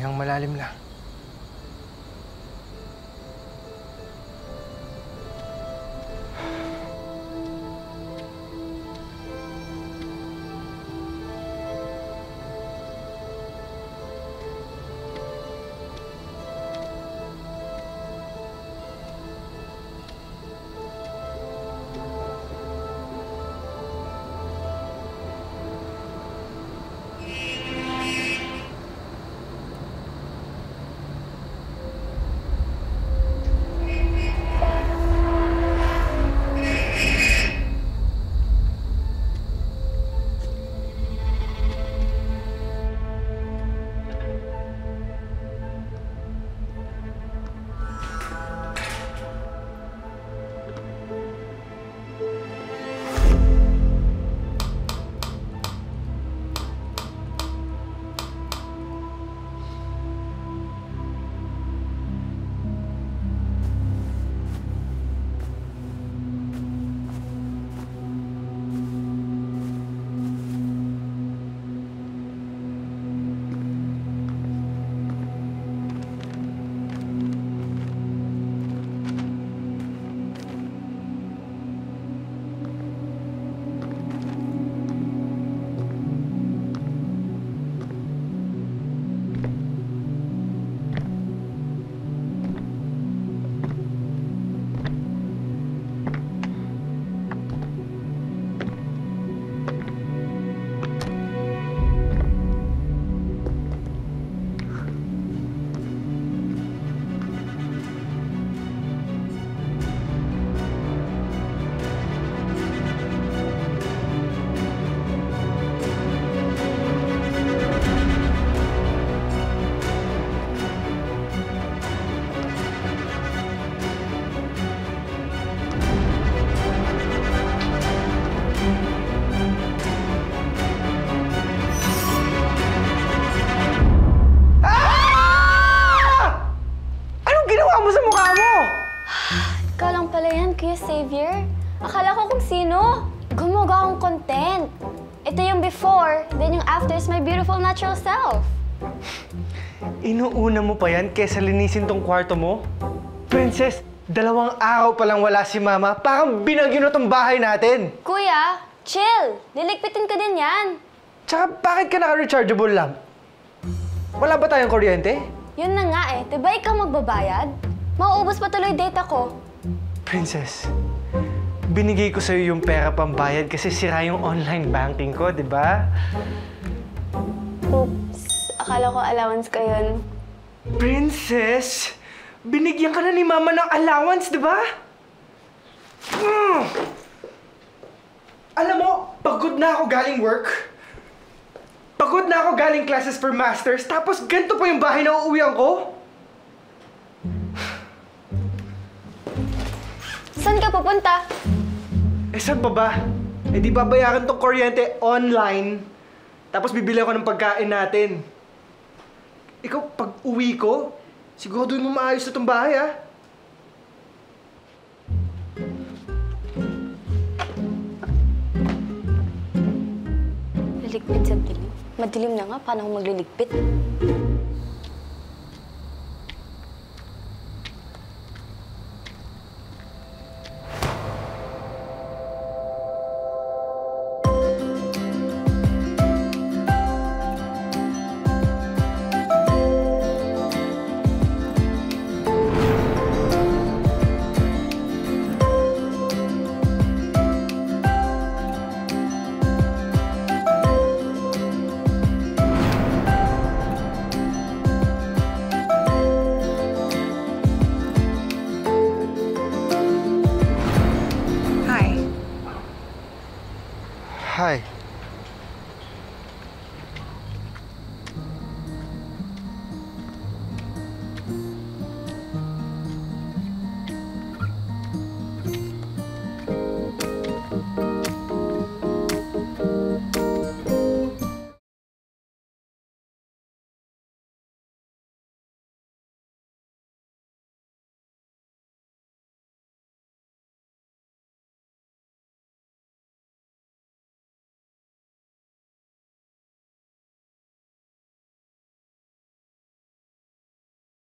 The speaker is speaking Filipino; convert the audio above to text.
Hihang malalim lang. Savior? Akala ko kung sino. Gumawa akong content. Ito yung before, then yung after is my beautiful natural self. Inuuna mo pa yan kesa linisin tong kwarto mo? Princess, 2 araw pa lang wala si Mama. Parang binagyo na tong bahay natin. Kuya, chill. Liligpitin ka din yan. Tsaka bakit ka naka-rechargeable lamp? Wala ba tayong kuryente? Yun na nga eh. Diba ikaw magbabayad? Mauubos pa tuloy data ko. Princess, binigay ko sa'yo yung pera pambayad kasi sira yung online banking ko, di ba? Oops, akala ko allowance ka yun. Princess, binigyan ka na ni Mama ng allowance, di ba? Alam mo, pagod na ako galing work. Pagod na ako galing classes for masters, tapos ganito pa yung bahay na uuwihan ko. Saan ka pupunta? Eh, saan pa ba? Eh, di babayaran tong kuryente online. Tapos bibili ako ng pagkain natin. Ikaw, pag uwi ko, siguraduhin mo maayos na tong bahay, ah. Liligpit sa dilim. Madilim na nga. Paano akong magliligpit? Hi.